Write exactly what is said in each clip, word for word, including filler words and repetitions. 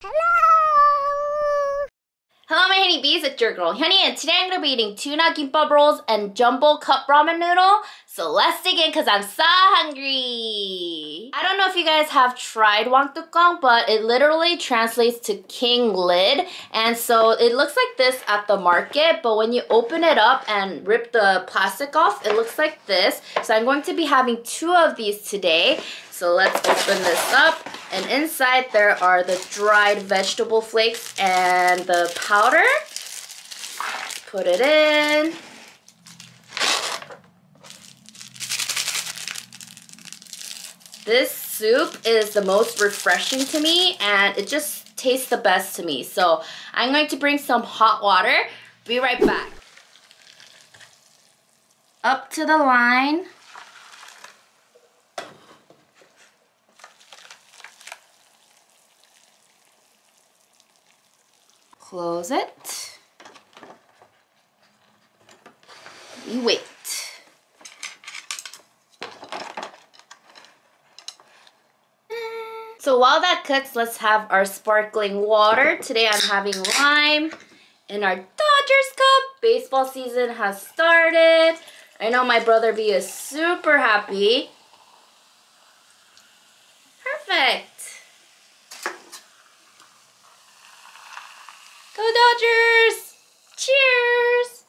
Hello my hyuneebees, it's your girl Hyunee, and today I'm going to be eating tuna kimbap rolls and jumbo cup ramen noodle. So let's dig in because I'm so hungry. I don't know if you guys have tried Wangttukkeong, but it literally translates to king lid. And so it looks like this at the market, but when you open it up and rip the plastic off, it looks like this. So I'm going to be having two of these today. So let's open this up, and inside there are the dried vegetable flakes and the powder. Put it in. This soup is the most refreshing to me, and it just tastes the best to me. So I'm going to bring some hot water. Be right back. Up to the line. Close it. We wait. So while that cooks, let's have our sparkling water. Today I'm having lime in our Dodgers cup. Baseball season has started. I know my brother B is super happy. Perfect. Go Dodgers! Cheers!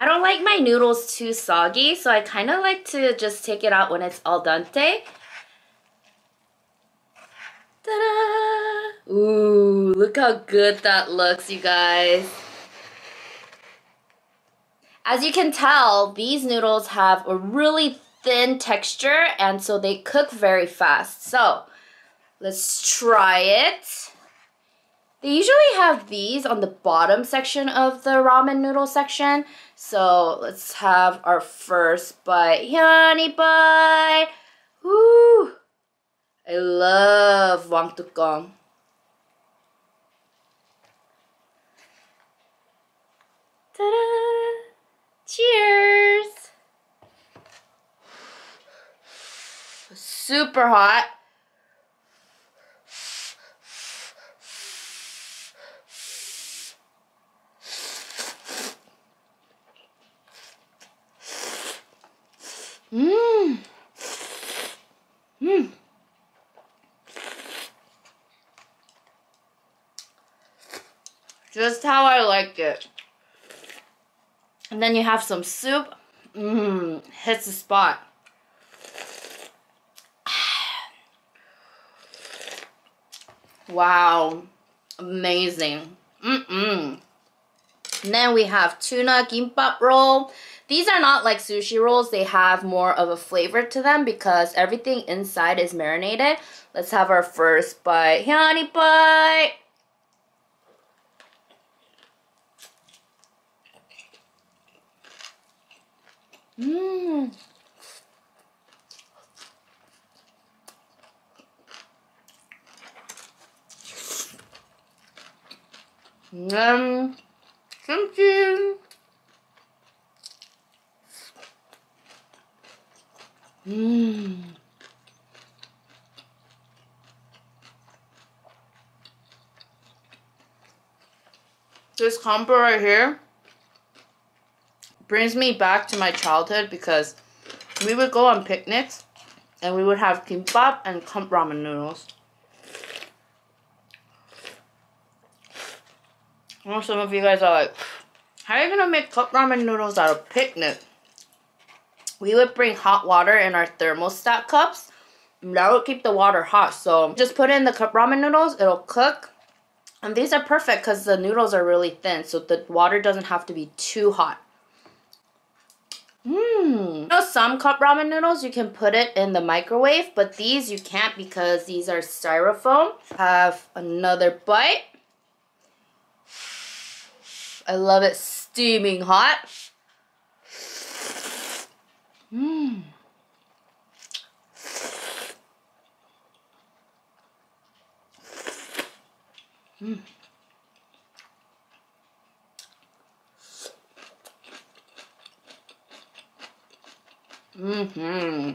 I don't like my noodles too soggy, so I kind of like to just take it out when it's al dente. Ta-da! Ooh, look how good that looks, you guys. As you can tell, these noodles have a really thin texture, and so they cook very fast. So let's try it. They usually have these on the bottom section of the ramen noodle section. So let's have our first bite. Hyunee bite! Woo! I love Wangttukkeong. Ta-da! Cheers! Super hot. Mmm. Mmm. Just how I like it. And then you have some soup. Mmm. Hits the spot. Wow, amazing. Mm-mm. Then we have tuna kimbap roll. These are not like sushi rolls. They have more of a flavor to them because everything inside is marinated. Let's have our first bite. Hyunee bite! Mmm. Um, kimchi. Mmm. This combo right here brings me back to my childhood because we would go on picnics and we would have kimbap and cup ramen noodles. I know some of you guys are like, how are you going to make cup ramen noodles out of picnic? We would bring hot water in our thermostat cups. That would keep the water hot. So just put in the cup ramen noodles. It'll cook. And these are perfect because the noodles are really thin. So the water doesn't have to be too hot. Mmm. You know, some cup ramen noodles, you can put it in the microwave. But these you can't because these are styrofoam. Have another bite. I love it steaming hot. Mmm. Mmm. Mm-hmm.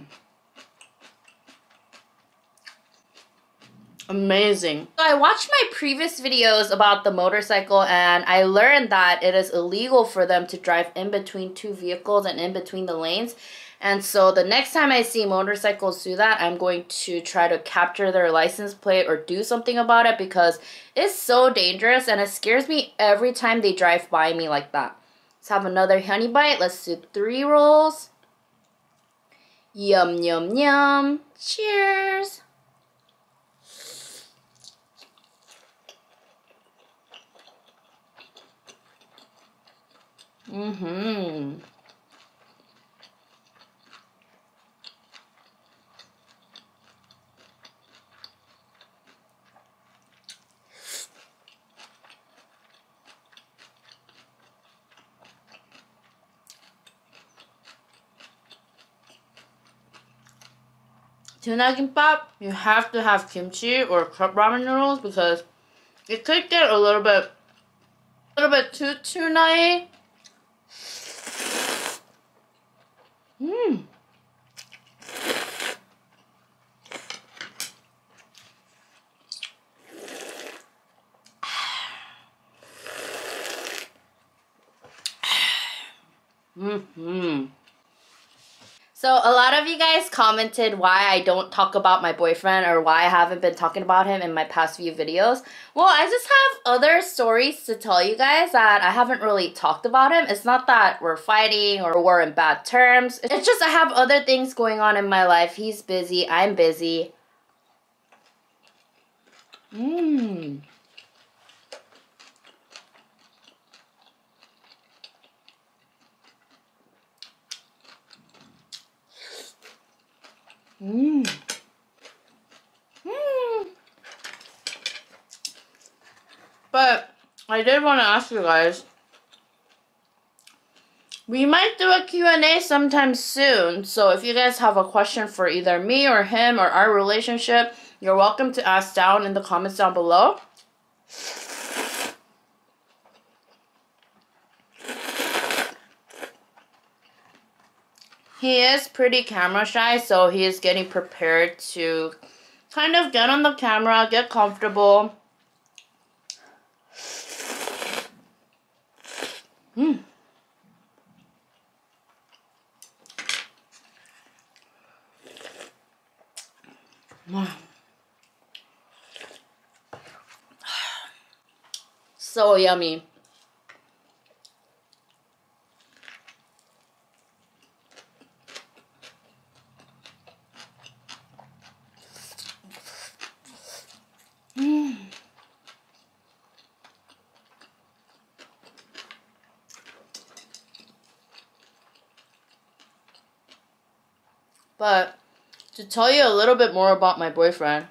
Amazing. So I watched my previous videos about the motorcycle and I learned that it is illegal for them to drive in between two vehicles and in between the lanes. And so the next time I see motorcycles do that, I'm going to try to capture their license plate or do something about it because it's so dangerous and it scares me every time they drive by me like that. Let's have another honey bite. Let's do three rolls. Yum, yum, yum. Cheers. Mm-hmm. Tuna kimbap, you have to have kimchi or cup ramen noodles because it could get a little bit, a little bit too tuna-y. Mmm. Mm-hmm. So a lot of you guys commented why I don't talk about my boyfriend or why I haven't been talking about him in my past few videos. Well, I just have other stories to tell you guys that I haven't really talked about him. It's not that we're fighting or we're in bad terms. It's just I have other things going on in my life. He's busy. I'm busy. Mmm. Mmm. Mmm. But I did want to ask you guys, we might do a Q and A sometime soon, so if you guys have a question for either me or him or our relationship, you're welcome to ask down in the comments down below. He is pretty camera shy, so he is getting prepared to kind of get on the camera, get comfortable. Mm. So yummy. But to tell you a little bit more about my boyfriend,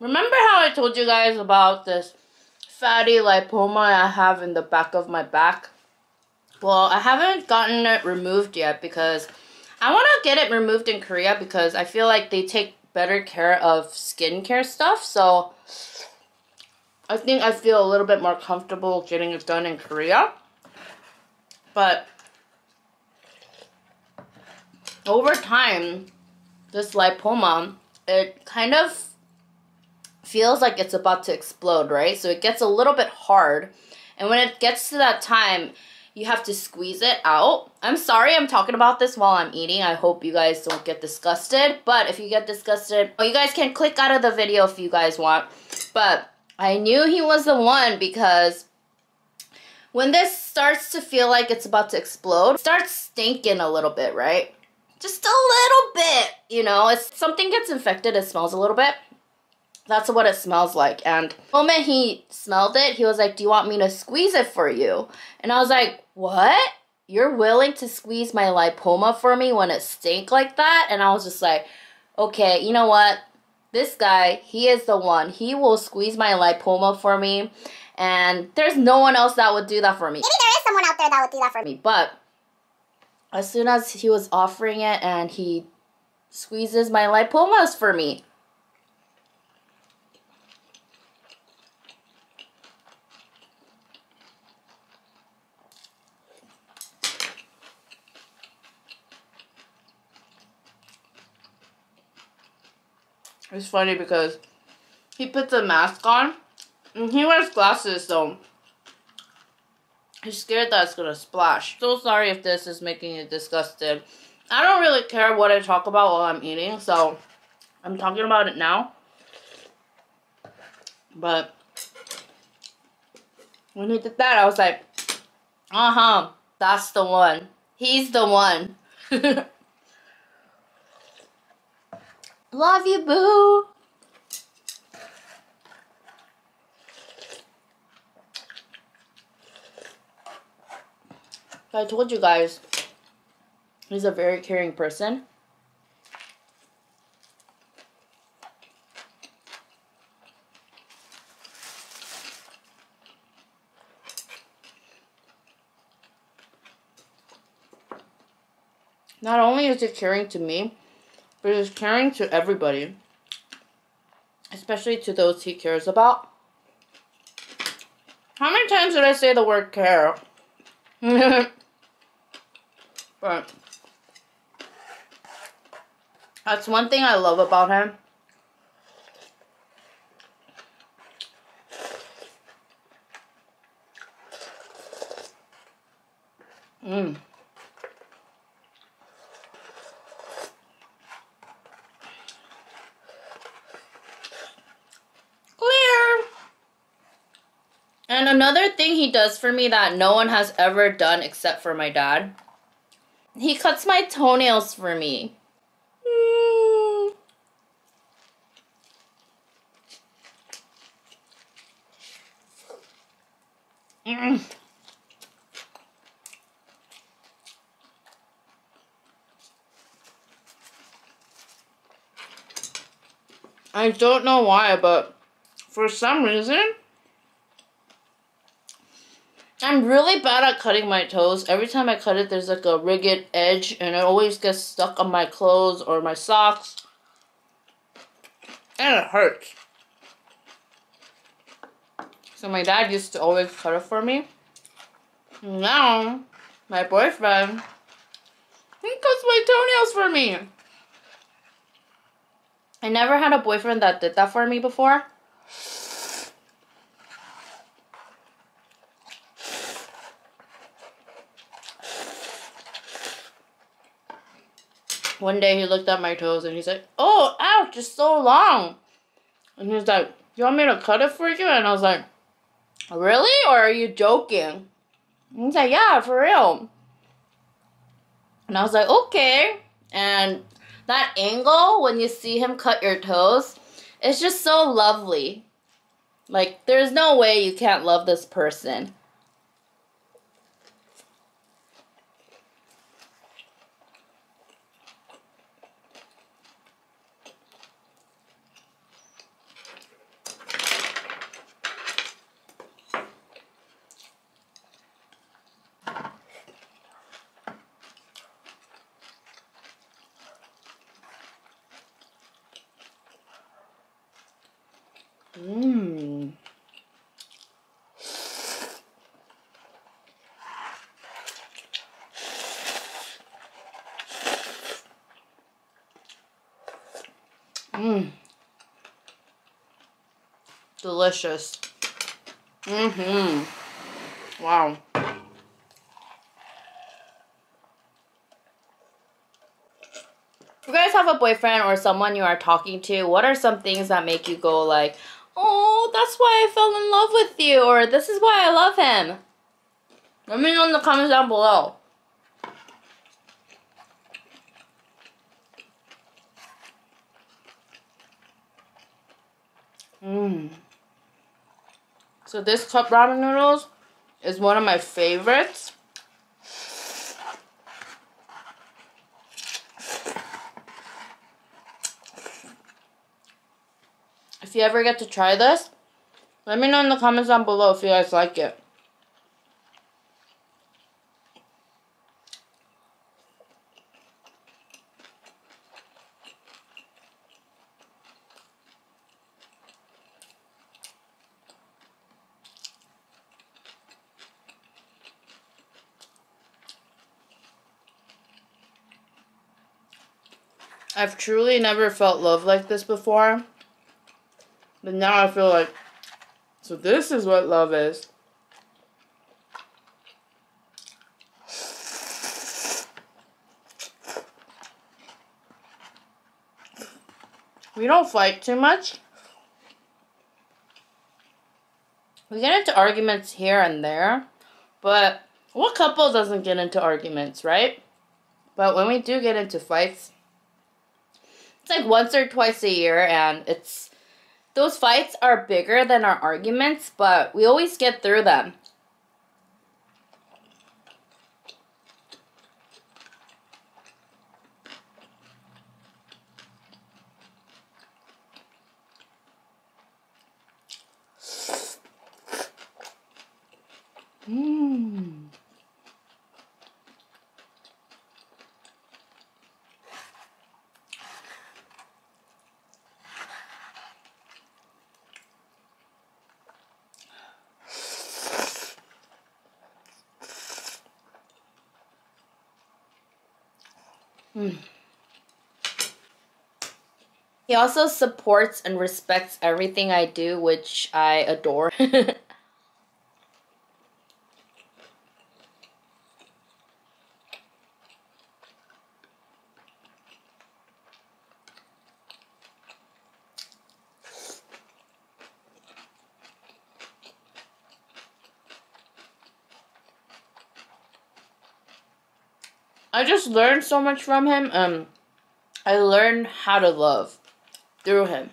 remember how I told you guys about this fatty lipoma I have in the back of my back? Well, I haven't gotten it removed yet because I want to get it removed in Korea because I feel like they take better care of skincare stuff. So I think I feel a little bit more comfortable getting it done in Korea. But over time, this lipoma, it kind of feels like it's about to explode, right? So it gets a little bit hard. And when it gets to that time, you have to squeeze it out. I'm sorry I'm talking about this while I'm eating. I hope you guys don't get disgusted. But if you get disgusted, well, you guys can click out of the video if you guys want. But I knew he was the one because when this starts to feel like it's about to explode, it starts stinking a little bit, right? Just a little bit, you know. If something gets infected, it smells a little bit. That's what it smells like. And the moment he smelled it, he was like, do you want me to squeeze it for you? And I was like, what? You're willing to squeeze my lipoma for me when it stinks like that? And I was just like, okay, you know what? This guy, he is the one. He will squeeze my lipoma for me. And there's no one else that would do that for me. Maybe there is someone out there that would do that for me. But as soon as he was offering it, and he squeezes my lipomas for me. It's funny because he puts a mask on and he wears glasses, so he's scared that it's gonna splash. So sorry if this is making you disgusted. I don't really care what I talk about while I'm eating, so I'm talking about it now. But when he did that, I was like, uh-huh, that's the one. He's the one. Love you, boo. I told you guys, he's a very caring person. Not only is he caring to me, but he's caring to everybody, especially to those he cares about. How many times did I say the word care? But that's one thing I love about him. Mmm. And another thing he does for me that no one has ever done except for my dad, he cuts my toenails for me. Mm. Mm. I don't know why, but for some reason, I'm really bad at cutting my toes. Every time I cut it, there's like a rigid edge, and it always gets stuck on my clothes or my socks. And it hurts. So my dad used to always cut it for me. Now, my boyfriend, he cuts my toenails for me. I never had a boyfriend that did that for me before. One day he looked at my toes and he's like, "Oh, ouch, it's so long." And he was like, "You want me to cut it for you?" And I was like, "Really? Or are you joking?" And he's like, "Yeah, for real." And I was like, "Okay." And that angle, when you see him cut your toes, it's just so lovely. Like, there's no way you can't love this person. Mmm. Mmm. Delicious. Mm-hmm. Wow. If you guys have a boyfriend or someone you are talking to, what are some things that make you go like, "Oh, that's why I fell in love with you," or "This is why I love him"? Let me know in the comments down below. Mmm. So this cup ramen noodles is one of my favorites. If you ever get to try this, let me know in the comments down below if you guys like it. I've truly never felt love like this before. But now I feel like, so this is what love is. We don't fight too much. We get into arguments here and there. But what couple doesn't get into arguments, right? But when we do get into fights, it's like once or twice a year, and it's those fights are bigger than our arguments, but we always get through them. Mmm. Mm. He also supports and respects everything I do, which I adore. I just learned so much from him. Um, I learned how to love through him.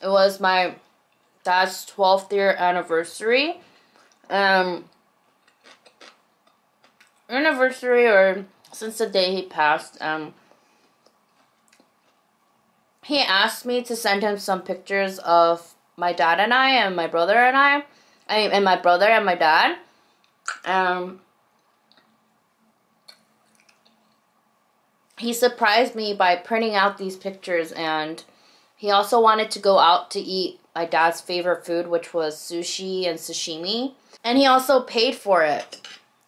It was my dad's twelfth year anniversary. Um... anniversary or since the day he passed, um, he asked me to send him some pictures of my dad and I and my brother and I, I and my brother and my dad. Um, he surprised me by printing out these pictures, and he also wanted to go out to eat my dad's favorite food, which was sushi and sashimi, and he also paid for it.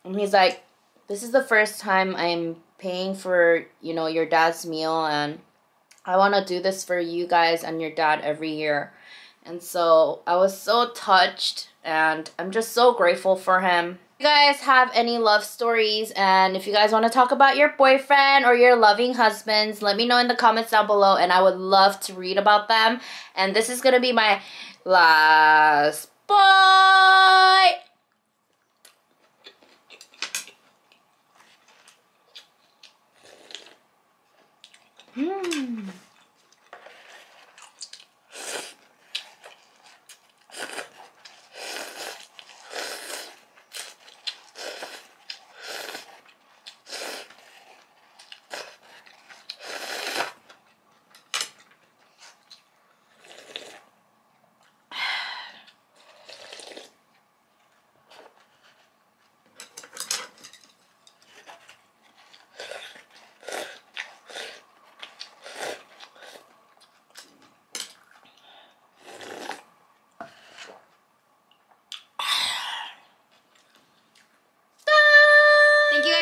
And he's like, "This is the first time I'm paying for, you know, your dad's meal, and I want to do this for you guys and your dad every year." And so I was so touched, and I'm just so grateful for him. If you guys have any love stories, and if you guys want to talk about your boyfriend or your loving husbands, let me know in the comments down below, and I would love to read about them. And this is going to be my last bite. Mmm.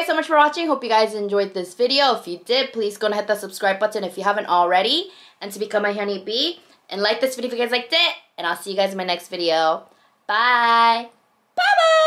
So much for watching. Hope you guys enjoyed this video. If you did, please go and hit that subscribe button if you haven't already, and to become a hyunee bee, and like this video if you guys liked it, and I'll see you guys in my next video. Bye bye, bye.